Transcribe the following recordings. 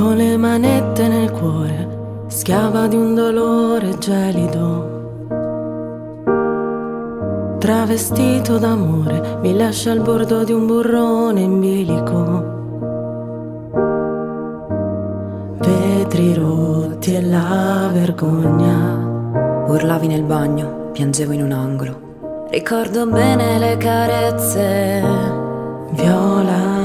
Ho le manette nel cuore, schiava di un dolore gelido. Travestito d'amore, mi lascia al bordo di un burrone in bilico. Vetri rotti e la vergogna. Urlavi nel bagno, piangevo in un angolo. Ricordo bene le carezze, viola.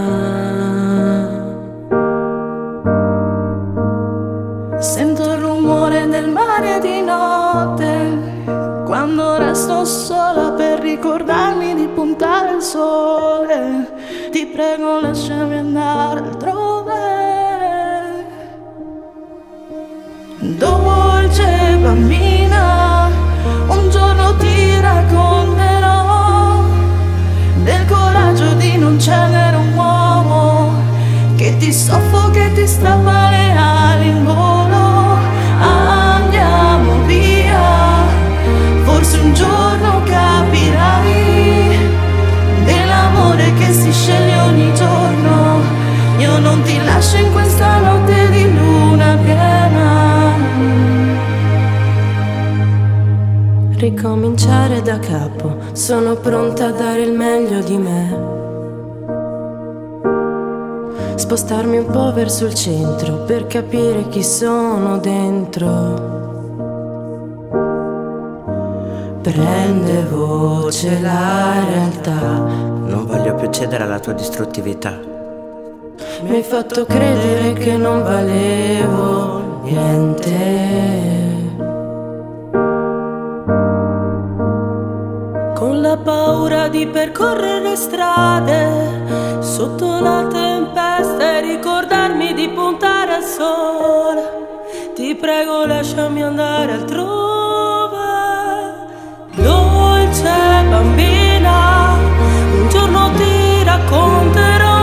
Sento il rumore del mare di notte, quando resto sola per ricordarmi di puntare il sole. Ti prego, lasciami andare altrove. Dolce bambina, un giorno ti racconterò del coraggio di non cedere un uomo che ti soffoca e ti strappa le ali in volo. Andiamo via, forse un giorno capirai dell'amore che si sceglie ogni giorno. Io non ti lascio in questa notte di luna piena. Ricominciare da capo, sono pronta a dare il meglio di me. Spostarmi un po' verso il centro per capire chi sono dentro. Prende voce la realtà, non voglio più cedere alla tua distruttività. Mi hai fatto credere che non valevo niente. Con la paura di percorrere strade sotto la tempesta e ricordarmi di puntare al sole. Ti prego, lasciami andare altrove. Dolce bambina, un giorno ti racconterò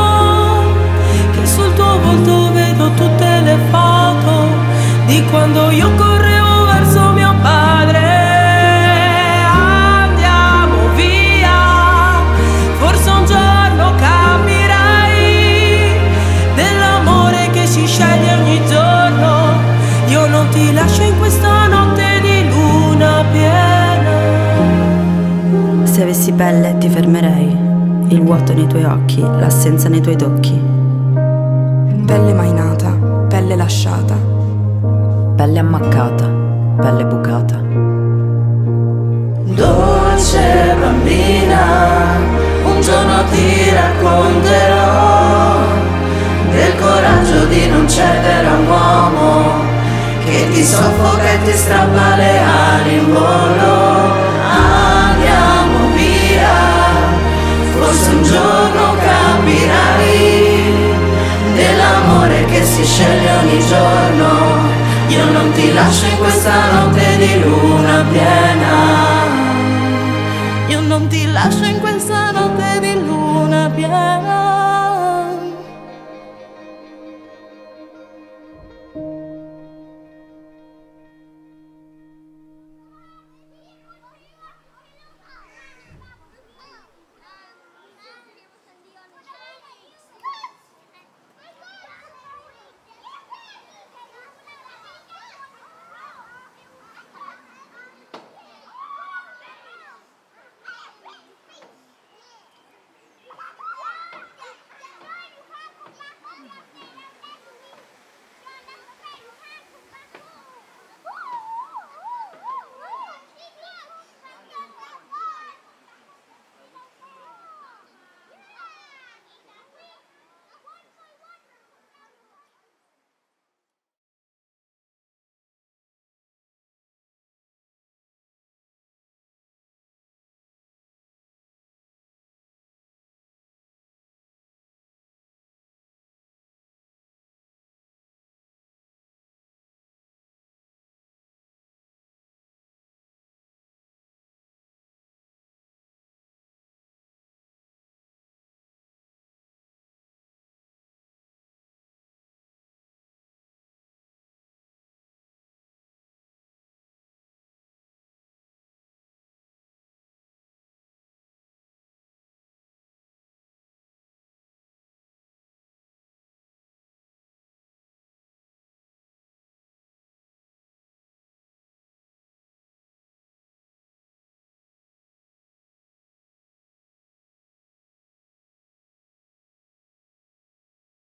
che sul tuo volto vedo tutte le foto di quando io correvo verso mio padre. Ti lascio in questa notte di luna piena. Se avessi pelle ti fermerei, il vuoto nei tuoi occhi, l'assenza nei tuoi tocchi. Pelle mai nata, pelle lasciata, pelle ammaccata, pelle bucata. Dolce bambina, un giorno ti racconterò del coraggio di non cedere a un uomo che ti soffoca e ti strappa le ali in volo. Andiamo via, forse un giorno capirai dell'amore che si sceglie ogni giorno. Io non ti lascio in questa notte di luna piena. Io non ti lascio in questa notte di luna piena.